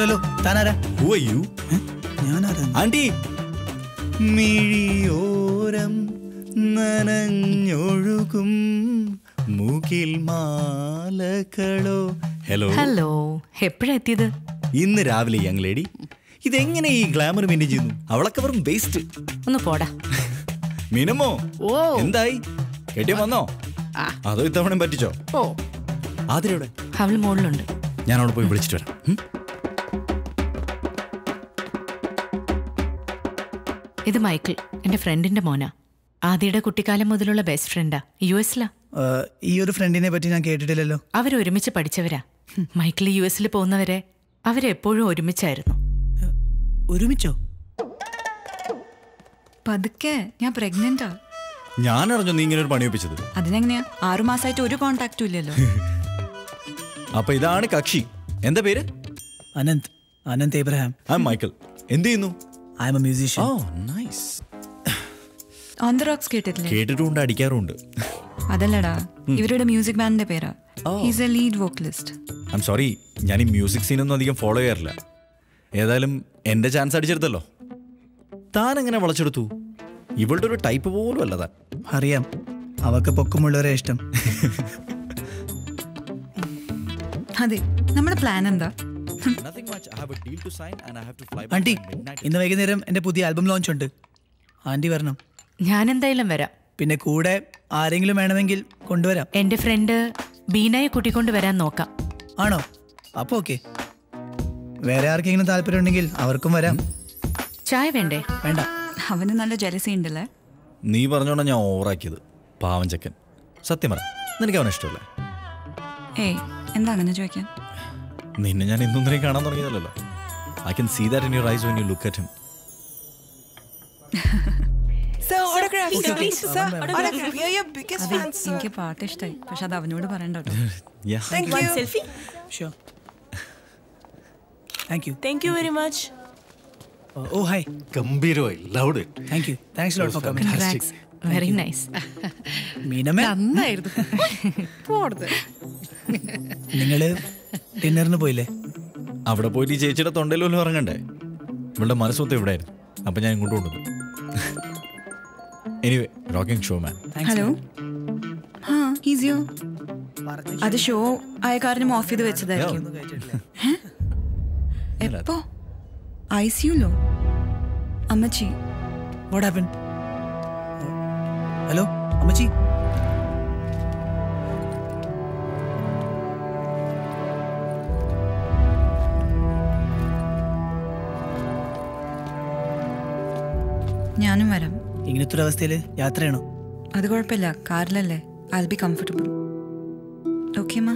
Hello, Tanara. Who are you? Auntie. Milioram nananyorukum Mukil Malakalo. Hello. Hello. Hepratida. In the Ravli, young lady. This is glamour manager. Avlakavam waste. One poda. Minamo. Oh. Endai. Ketimano. Ah. Ado itavan baticho. Oh. Adriode. Havli modlund. Yanod poi blister. This is Michael, my friend in Mona. That's my best friend in the US. This friend is not a good friend. He's a teacher. Michael is in the US. He's always a teacher. A teacher? I'm pregnant. I'm not going to do this. That's why I'm not going to contact you. This is Kakshi. What's your name? Anand. Anand Abraham. I'm Michael. What do you do? I'm a musician. Oh, nice. On the rocks, Kated. Kated round, Adikya round. Adalada. He a music band de Pera. Oh. He's a lead vocalist. I'm sorry, I music scene on the follow air. Edalum, end the chance at Jerdalo. Tananga Valchurtu. You will do a type of old Valada. Hurry up. Avaka Pokumula Restum. Hadi, number plan and that. Nothing much. I have a deal to sign and I have to fly back. Auntie, in the Veganerum and a put the album launch under Auntie Vernum. Yan and the Ilamera. Pinacuda, Aringlu Manamangil, Condora. End a friend Bina Kutikondu Vera Noka. Ano, Apoke. Where are King of the Alperanigil, our Kumara? Chai Vende. Venda. Haven't another jealousy in the lab? Never known an oracle. Pavan Jacken. Satimara. Then go on a stroller. Hey, and the Anajakin. I can see that in your eyes when you look at him. Sir, autograph. Sir, please, sir. Autograph. We are your biggest fans, sir. Yeah. Thank you. One selfie? Sure. Thank you. Thank you very much. Oh, hi. Kambiroi. Loved it. Thank you. Thanks a lot for coming. Congrats. Very nice. Meena ma'am. Nice. Dinner no boile. After poiti chechera tondelu lo oranganda. But the marasote evade. Apanya engu tondo. Anyway, rocking show man. Thanks, hello. Huh? He's you. That show I car ne office de vechada irikku. Huh? Eppo? ICU lo. Amachi. What happened? Hello, Amachi. I'll be comfortable. Okay, ma?